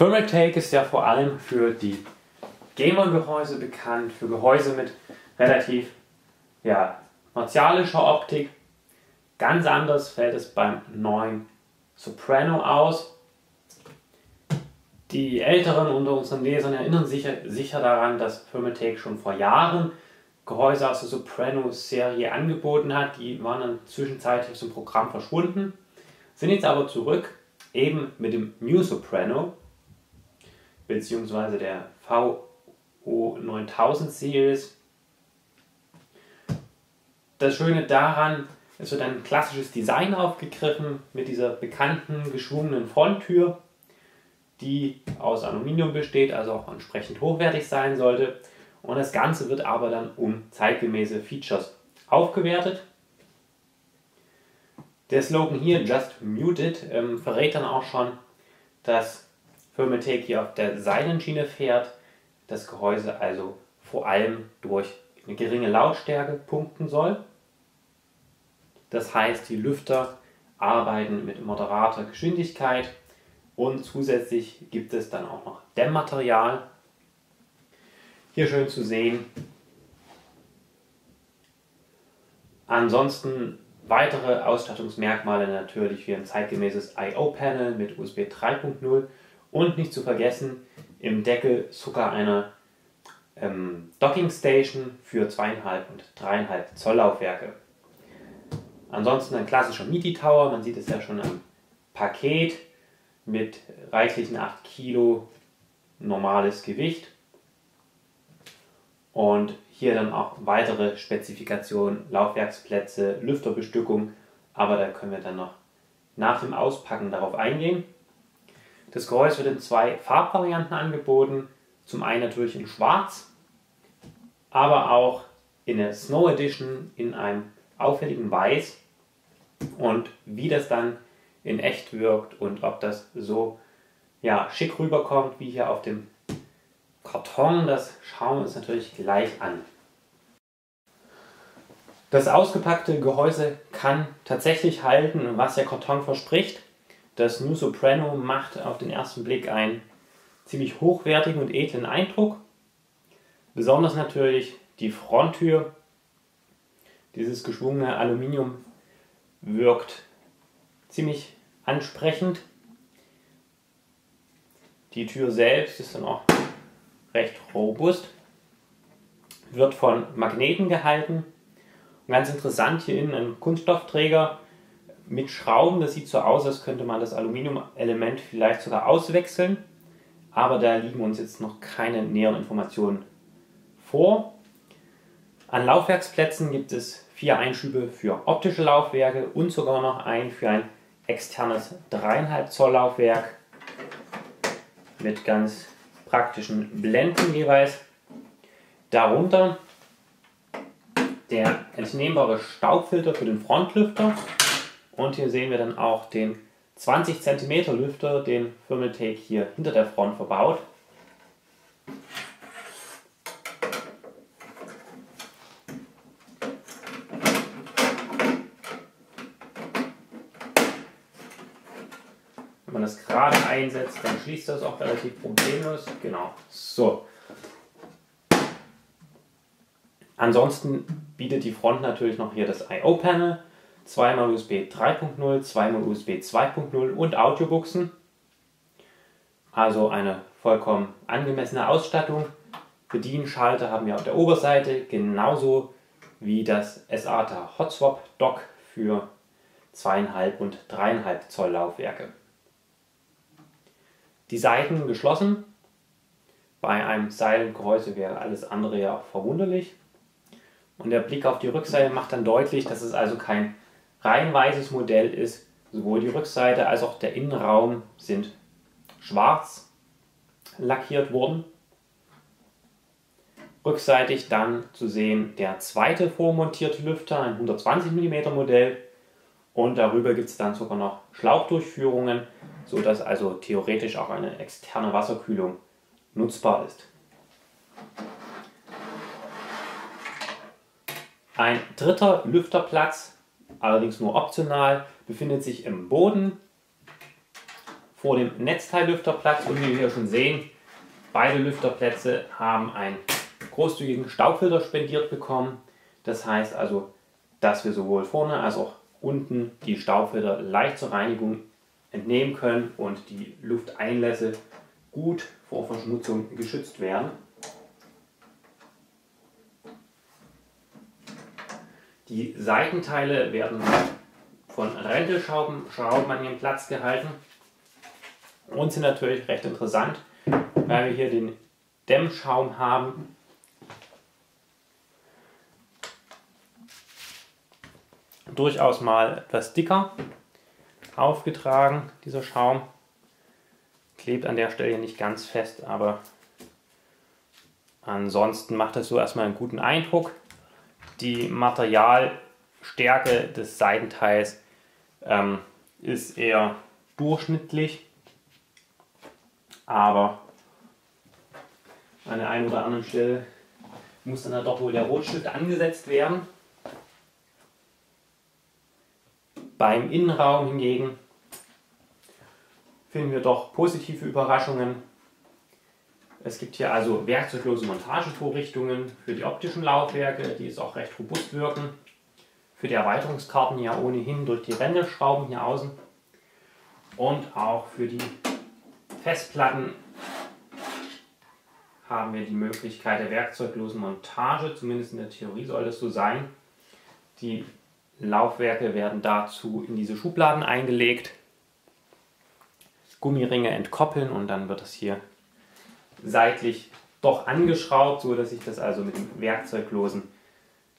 Thermaltake ist ja vor allem für die Gamer-Gehäuse bekannt, für Gehäuse mit relativ martialischer Optik. Ganz anders fällt es beim neuen Soprano aus. Die Älteren unter unseren Lesern erinnern sich sicher daran, dass Thermaltake schon vor Jahren Gehäuse aus der Soprano-Serie angeboten hat. Die waren dann zwischenzeitlich zum Programm verschwunden, sind jetzt aber zurück, eben mit dem New Soprano bzw. der VO 9000 Series. Das Schöne daran, es wird ein klassisches Design aufgegriffen mit dieser bekannten geschwungenen Fronttür, die aus Aluminium besteht, also auch entsprechend hochwertig sein sollte. Und das Ganze wird aber dann um zeitgemäße Features aufgewertet. Der Slogan hier, Just Muted, verrät dann auch schon, dass Thermaltake hier auf der Seilenschiene fährt, das Gehäuse also vor allem durch eine geringe Lautstärke punkten soll. Das heißt, die Lüfter arbeiten mit moderater Geschwindigkeit und zusätzlich gibt es dann auch noch Dämmmaterial. Hier schön zu sehen. Ansonsten weitere Ausstattungsmerkmale natürlich wie ein zeitgemäßes I/O-Panel mit USB 3.0 und nicht zu vergessen im Deckel sogar eine Docking Station für 2,5 und 3,5 Zoll Laufwerke. Ansonsten ein klassischer MIDI Tower, man sieht es ja schon am Paket mit reichlichen 8 Kilo normales Gewicht. Und hier dann auch weitere Spezifikationen, Laufwerksplätze, Lüfterbestückung, aber da können wir dann noch nach dem Auspacken darauf eingehen. Das Gehäuse wird in 2 Farbvarianten angeboten, zum einen natürlich in Schwarz, aber auch in der Snow Edition in einem auffälligen Weiß. Und wie das dann in echt wirkt und ob das so schick rüberkommt wie hier auf dem Karton, das schauen wir uns natürlich gleich an. Das ausgepackte Gehäuse kann tatsächlich halten, was der Karton verspricht. Das New Soprano macht auf den ersten Blick einen ziemlich hochwertigen und edlen Eindruck. Besonders natürlich die Fronttür. Dieses geschwungene Aluminium wirkt ziemlich ansprechend. Die Tür selbst ist dann auch recht robust, wird von Magneten gehalten und ganz interessant hier innen ein Kunststoffträger mit Schrauben, das sieht so aus, als könnte man das Aluminiumelement vielleicht sogar auswechseln, aber da liegen uns jetzt noch keine näheren Informationen vor. An Laufwerksplätzen gibt es 4 Einschübe für optische Laufwerke und sogar noch einen für ein externes 3,5 Zoll Laufwerk mit ganz praktischen Blenden jeweils. Darunter der entnehmbare Staubfilter für den Frontlüfter und hier sehen wir dann auch den 20 cm Lüfter, den Thermaltake hier hinter der Front verbaut. Wenn man das gerade einsetzt, dann schließt das auch relativ problemlos. Genau, so. Ansonsten bietet die Front natürlich noch hier das I/O-Panel, 2x USB 3.0, 2x USB 2.0 und Audiobuchsen. Also eine vollkommen angemessene Ausstattung. Bedienschalter haben wir auf der Oberseite, genauso wie das SATA HotSwap Dock für 2,5 und 3,5 Zoll Laufwerke. Die Seiten geschlossen. Bei einem Seilengehäuse wäre alles andere ja auch verwunderlich. Und der Blick auf die Rückseite macht dann deutlich, dass es also kein rein weißes Modell ist. Sowohl die Rückseite als auch der Innenraum sind schwarz lackiert worden. Rückseitig dann zu sehen der zweite vormontierte Lüfter, ein 120 mm Modell. Und darüber gibt es dann sogar noch Schlauchdurchführungen, sodass also theoretisch auch eine externe Wasserkühlung nutzbar ist. Ein dritter Lüfterplatz, allerdings nur optional, befindet sich im Boden. vor dem Netzteillüfterplatz und wie wir hier schon sehen, beide Lüfterplätze haben einen großzügigen Staubfilter spendiert bekommen. Das heißt also, dass wir sowohl vorne als auch unten die Staubfilter leicht zur Reinigung entnehmen können und die Lufteinlässe gut vor Verschmutzung geschützt werden. Die Seitenteile werden von Räntelschrauben an ihren Platz gehalten und sind natürlich recht interessant, weil wir hier den Dämmschaum haben. Durchaus mal etwas dicker aufgetragen, dieser Schaum. Klebt an der Stelle nicht ganz fest, aber ansonsten macht das so erstmal einen guten Eindruck. Die Materialstärke des Seitenteils ist eher durchschnittlich, aber an der einen oder anderen Stelle muss dann doch wohl der Rotstift angesetzt werden. Beim Innenraum hingegen finden wir doch positive Überraschungen. Es gibt hier also werkzeuglose Montagevorrichtungen für die optischen Laufwerke, die jetzt auch recht robust wirken. Für die Erweiterungskarten ja ohnehin durch die Rändelschrauben hier außen. Und auch für die Festplatten haben wir die Möglichkeit der werkzeuglosen Montage, zumindest in der Theorie soll das so sein. Die Laufwerke werden dazu in diese Schubladen eingelegt, Gummiringe entkoppeln und dann wird das hier seitlich doch angeschraubt, so dass ich das also mit dem werkzeuglosen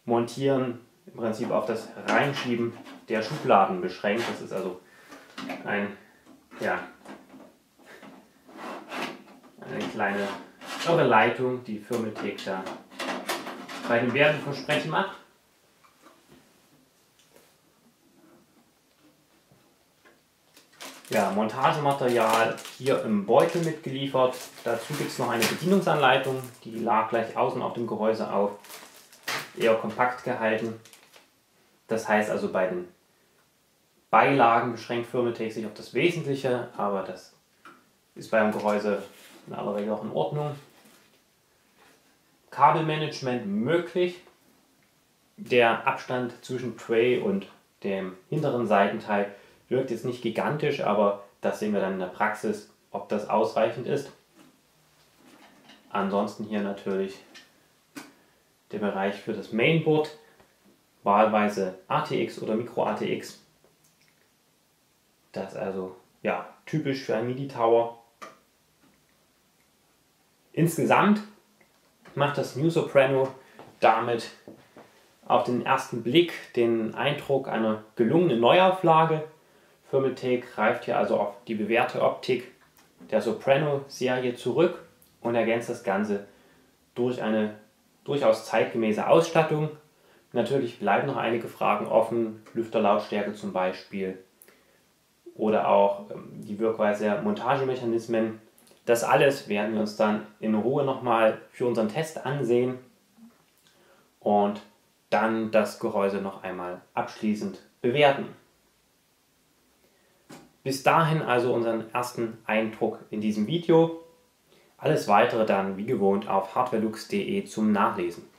Montieren im Prinzip auf das Reinschieben der Schubladen beschränkt. Das ist also eine kleine Irreleitung, die Thermaltake da bei dem Werbeversprechen macht. Ja, Montagematerial hier im Beutel mitgeliefert. Dazu gibt es noch eine Bedienungsanleitung, die lag gleich außen auf dem Gehäuse auf. Eher kompakt gehalten. Das heißt also, bei den Beilagen beschränkt Thermaltake sich auf das Wesentliche, aber das ist beim Gehäuse in aller Regel auch in Ordnung. Kabelmanagement möglich. Der Abstand zwischen Tray und dem hinteren Seitenteil wirkt jetzt nicht gigantisch, aber das sehen wir dann in der Praxis, ob das ausreichend ist. Ansonsten hier natürlich der Bereich für das Mainboard, wahlweise ATX oder Micro ATX. Das also ja typisch für einen MIDI Tower. Insgesamt macht das New Soprano damit auf den ersten Blick den Eindruck einer gelungenen Neuauflage. Thermaltake greift hier also auf die bewährte Optik der Soprano-Serie zurück und ergänzt das Ganze durch eine durchaus zeitgemäße Ausstattung. Natürlich bleiben noch einige Fragen offen, Lüfterlautstärke zum Beispiel oder auch die Wirkweise der Montagemechanismen. Das alles werden wir uns dann in Ruhe nochmal für unseren Test ansehen und dann das Gehäuse noch einmal abschließend bewerten. Bis dahin also unseren ersten Eindruck in diesem Video. Alles weitere dann wie gewohnt auf hardwareluxx.de zum Nachlesen.